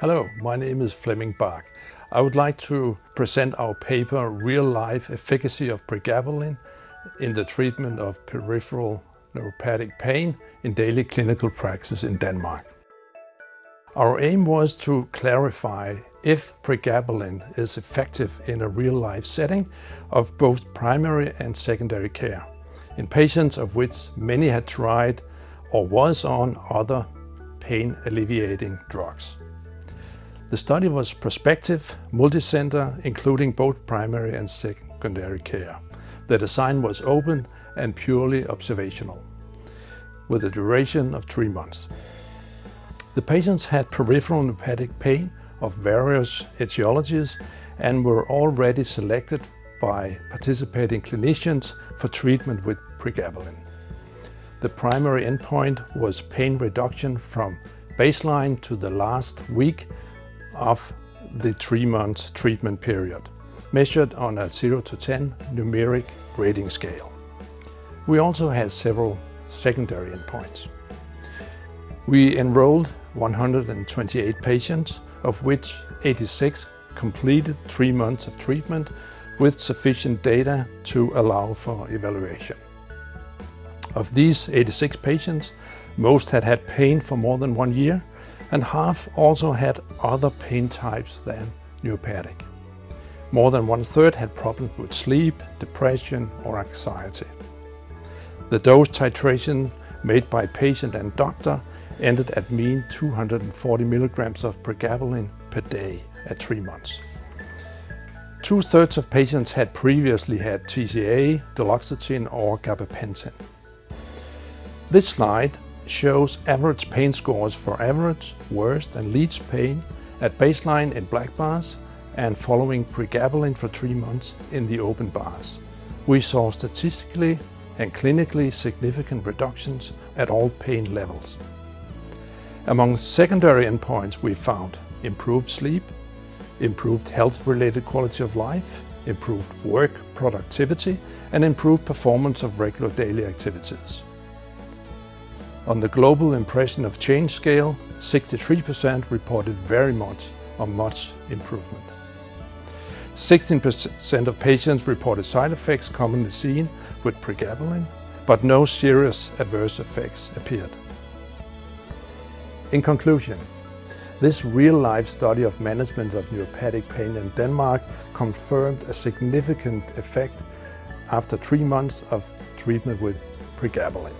Hello, my name is Flemming Bak. I would like to present our paper, Real Life Efficacy of Pregabalin in the Treatment of Peripheral Neuropathic Pain in Daily Clinical Practice in Denmark. Our aim was to clarify if pregabalin is effective in a real-life setting of both primary and secondary care in patients of which many had tried or was on other pain-alleviating drugs. The study was prospective, multi-center, including both primary and secondary care. The design was open and purely observational, with a duration of 3 months. The patients had peripheral neuropathic pain of various etiologies and were already selected by participating clinicians for treatment with pregabalin. The primary endpoint was pain reduction from baseline to the last week of the 3 months treatment period, measured on a 0 to 10 numeric rating scale. We also had several secondary endpoints. We enrolled 128 patients, of which 86 completed 3 months of treatment with sufficient data to allow for evaluation. Of these 86 patients, most had had pain for more than 1 year, and half also had other pain types than neuropathic. More than 1/3 had problems with sleep, depression, or anxiety. The dose titration made by patient and doctor ended at mean 240 milligrams of pregabalin per day at 3 months. 2/3 of patients had previously had TCA, Duloxetine, or Gabapentin. This slide shows average pain scores for average, worst, and least pain at baseline in black bars and following pregabalin for 3 months in the open bars. We saw statistically and clinically significant reductions at all pain levels. Among secondary endpoints, we found improved sleep, improved health-related quality of life, improved work productivity, and improved performance of regular daily activities. On the global impression of change scale, 63% reported very much or much improvement. 16% of patients reported side effects commonly seen with pregabalin, but no serious adverse effects appeared. In conclusion, this real-life study of management of neuropathic pain in Denmark confirmed a significant effect after 3 months of treatment with pregabalin.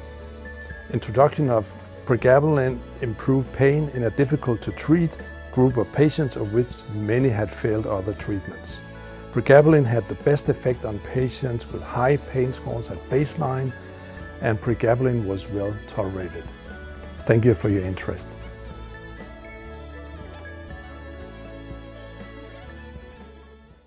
Introduction of pregabalin improved pain in a difficult-to-treat group of patients of which many had failed other treatments. Pregabalin had the best effect on patients with high pain scores at baseline, and pregabalin was well tolerated. Thank you for your interest.